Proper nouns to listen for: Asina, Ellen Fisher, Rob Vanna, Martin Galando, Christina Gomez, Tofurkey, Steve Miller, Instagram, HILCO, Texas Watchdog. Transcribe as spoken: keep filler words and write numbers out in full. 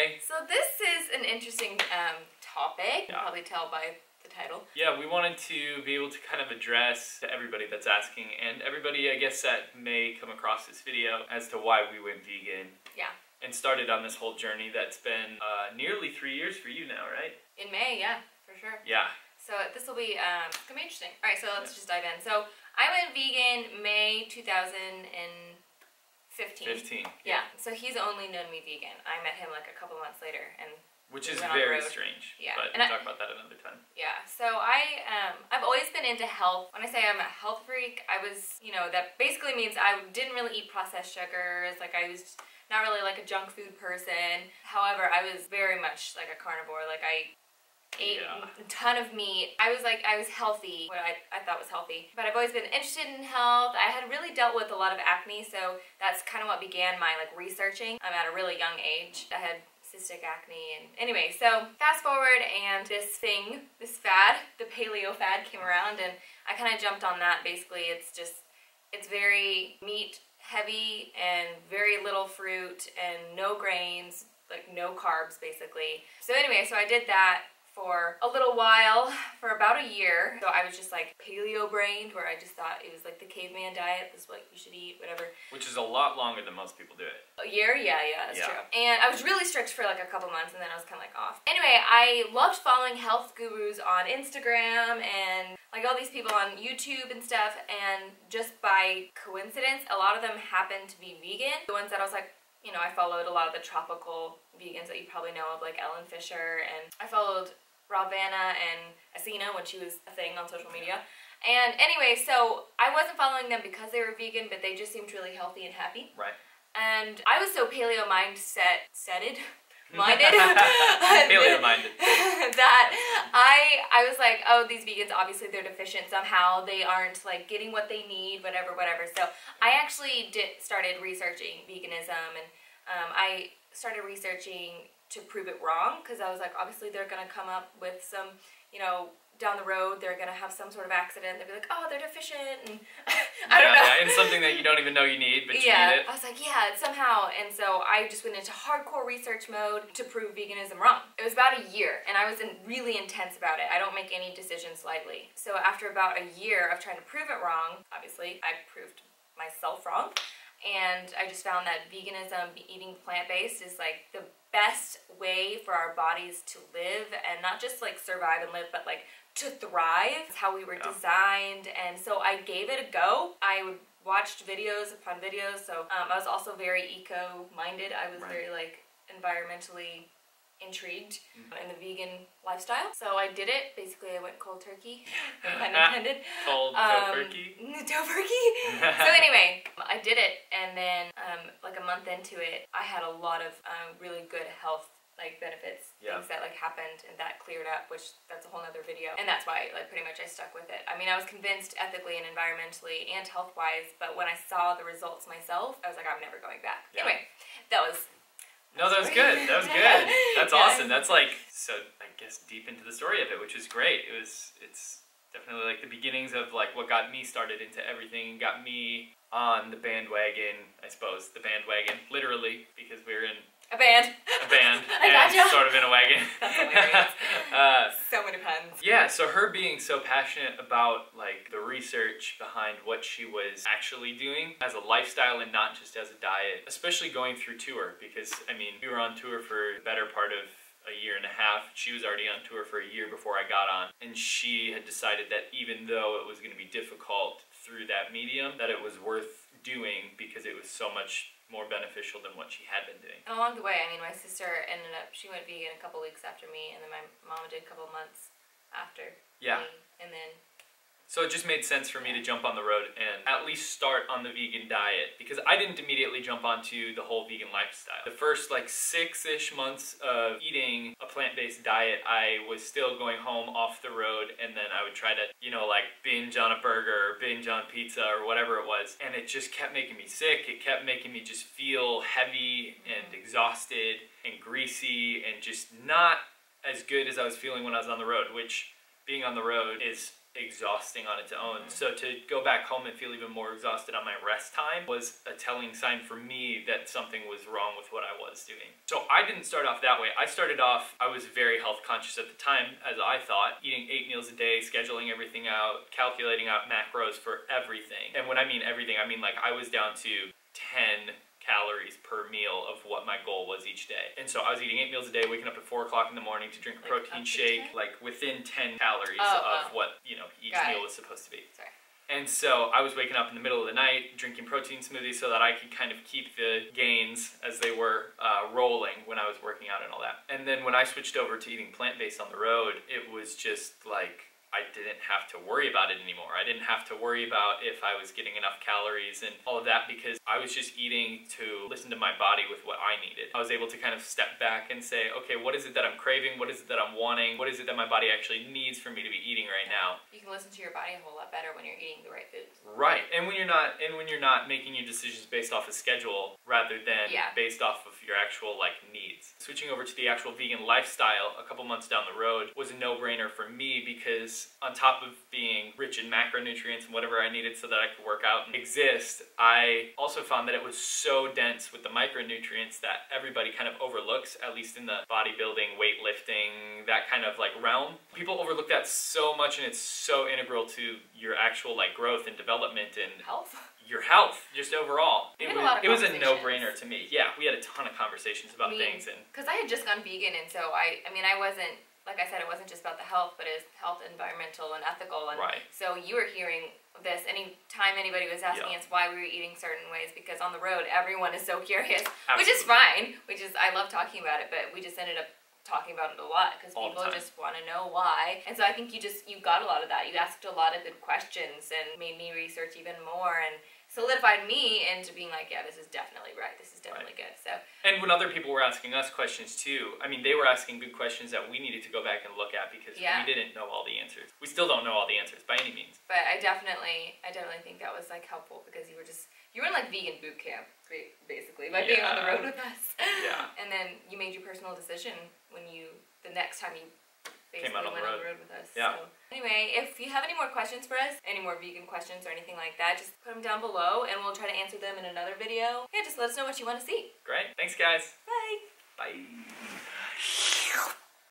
Hi. So this is an interesting um, topic. Yeah. You can probably tell by the title. Yeah, we wanted to be able to kind of address everybody that's asking, and everybody, I guess, that may come across this video as to why we went vegan. Yeah. And started on this whole journey that's been uh, nearly three years for you now, right? In May, yeah, for sure. Yeah. So this will be, um, it's gonna be interesting. All right, so let's yeah. just dive in. So I went vegan May two thousand fifteen. fifteen. Yeah. yeah. So he's only known me vegan. I met him like a couple months later, and which is very strange. Yeah. But we'll talk about that another time. Yeah. So I, um, I've always been into health. When I say I'm a health freak, I was, you know, that basically means I didn't really eat processed sugars. Like I was not really like a junk food person. However, I was very much like a carnivore. Like I ate yeah. a ton of meat. I was like, I was healthy, what I, I thought was healthy. But I've always been interested in health. I had really dealt with a lot of acne, so that's kind of what began my like researching. I'm at a really young age. I had cystic acne, and anyway, so fast forward, and this thing, this fad, the paleo fad came around, and I kind of jumped on that. Basically, it's just, it's very meat heavy and very little fruit and no grains, like no carbs basically. So anyway, so I did that for a little while, for about a year. So I was just like paleo brained, where I just thought it was like the caveman diet, this is what you should eat, whatever. Which is a lot longer than most people do it. A year? Yeah, yeah, that's yeah. true. And I was really strict for like a couple months, and then I was kind of like off. Anyway, I loved following health gurus on Instagram and like all these people on YouTube and stuff, and just by coincidence, a lot of them happened to be vegan. The ones that I was like, you know, I followed a lot of the tropical vegans that you probably know of, like Ellen Fisher, and I followed Rob Vanna and Asina when she was a thing on social media. And anyway, so I wasn't following them because they were vegan, but they just seemed really healthy and happy. Right. And I was so paleo mindset, setted, minded, paleo minded, that I I was like, oh, these vegans, obviously they're deficient somehow. They aren't like getting what they need, whatever, whatever. So I actually did started researching veganism, and um, I started researching to prove it wrong, because I was like, obviously they're gonna come up with some, you know, down the road, they're gonna have some sort of accident, they'll be like, oh, they're deficient, and I yeah, don't know. Yeah, and something that you don't even know you need, but you yeah, need it. I was like, yeah, somehow, and so I just went into hardcore research mode to prove veganism wrong. It was about a year, and I was in really intense about it. I don't make any decisions lightly. So after about a year of trying to prove it wrong, obviously, I proved myself wrong, and I just found that veganism, eating plant-based, is like the best way for our bodies to live, and not just like survive and live, but like to thrive. It's how we were yeah. designed, and so I gave it a go. I watched videos upon videos, so um, I was also very eco-minded. I was right. very like environmentally intrigued mm-hmm. in the vegan lifestyle. So I did it. Basically, I went cold turkey, pun intended. Cold um, turkey? Tofurkey? So anyway, I did it, and then um, like a month into it, I had a lot of um, really good health like benefits, yeah. things that like happened, and that cleared up, which that's a whole nother video. And that's why like pretty much I stuck with it. I mean, I was convinced ethically and environmentally and health-wise, but when I saw the results myself, I was like, I'm never going back. Yeah. Anyway, that was No, that was good. That was good. That's awesome. That's like, so I guess deep into the story of it, which is great. It was, it's definitely like the beginnings of like what got me started into everything, got me on the bandwagon, I suppose, the bandwagon, literally, because we were in a band. A band. I gotcha. And sort of in a wagon. That's hilarious. uh, so many puns. Yeah, so her being so passionate about like the research behind what she was actually doing as a lifestyle and not just as a diet, especially going through tour, because I mean, we were on tour for the better part of a year and a half. She was already on tour for a year before I got on, and she had decided that even though it was going to be difficult through that medium, that it was worth doing because it was so much more beneficial than what she had been doing. And along the way, I mean, my sister ended up, she went vegan a couple weeks after me, and then my mom did a couple months after yeah. me, and then... So it just made sense for me to jump on the road and at least start on the vegan diet, because I didn't immediately jump onto the whole vegan lifestyle. The first like six-ish months of eating a plant-based diet, I was still going home off the road, and then I would try to, you know, like binge on a burger or binge on pizza or whatever it was. And it just kept making me sick. It kept making me just feel heavy and exhausted and greasy and just not as good as I was feeling when I was on the road, which being on the road is exhausting on its own. So to go back home and feel even more exhausted on my rest time was a telling sign for me that something was wrong with what I was doing. So I didn't start off that way. I started off, I was very health conscious at the time, as I thought, eating eight meals a day, scheduling everything out, calculating out macros for everything. And when I mean everything, I mean like I was down to ten calories per meal of what my goal was each day. And so I was eating eight meals a day, waking up at four o'clock in the morning to drink a protein shake, like within ten calories oh, of oh. what, you know, each Got meal it. was supposed to be. Sorry. And so I was waking up in the middle of the night, drinking protein smoothies so that I could kind of keep the gains as they were uh, rolling when I was working out and all that. And then when I switched over to eating plant-based on the road, it was just like, I didn't have to worry about it anymore. I didn't have to worry about if I was getting enough calories and all of that because I was just eating to listen to my body with what I needed. I was able to kind of step back and say, okay, what is it that I'm craving? What is it that I'm wanting? What is it that my body actually needs for me to be eating right now? You can listen to your body a whole lot better when you're eating the right foods. Right, and when you're not, and when you're not making your decisions based off a schedule rather than yeah. based off of your actual like needs. Switching over to the actual vegan lifestyle a couple months down the road was a no-brainer for me because on top of being rich in macronutrients and whatever I needed so that I could work out and exist, I also found that it was so dense with the micronutrients that everybody kind of overlooks, at least in the bodybuilding, weightlifting, that kind of like realm. People overlook that so much and it's so integral to your actual like growth and development and health. Your health, just overall. It was, it was a no-brainer to me. Yeah, we had a ton of conversations about I mean, things. Because I had just gone vegan and so I, I mean, I wasn't, like I said, it wasn't just about the health, but it was health, environmental, and ethical. And right. So you were hearing this any time anybody was asking yeah. us why we were eating certain ways, because on the road, everyone is so curious, Absolutely. which is fine. Which is, I love talking about it, but we just ended up talking about it a lot because people just want to know why. And so I think you just, you got a lot of that. You asked a lot of good questions and made me research even more and solidified me into being like, yeah, this is definitely right. This is definitely right. good. So. And when other people were asking us questions too, I mean, they were asking good questions that we needed to go back and look at because yeah. we didn't know all the answers. We still don't know all the answers by any means. But I definitely, I definitely think that was like helpful because you were just, you were in like vegan boot camp basically by yeah. being on the road with us. Yeah. And then you made your personal decision when you, the next time you basically Came out on went the on the road with us. Yeah. So. Anyway, if you have any more questions for us, any more vegan questions or anything like that, just put them down below and we'll try to answer them in another video. Yeah, just let us know what you want to see. Great. Thanks, guys. Bye. Bye.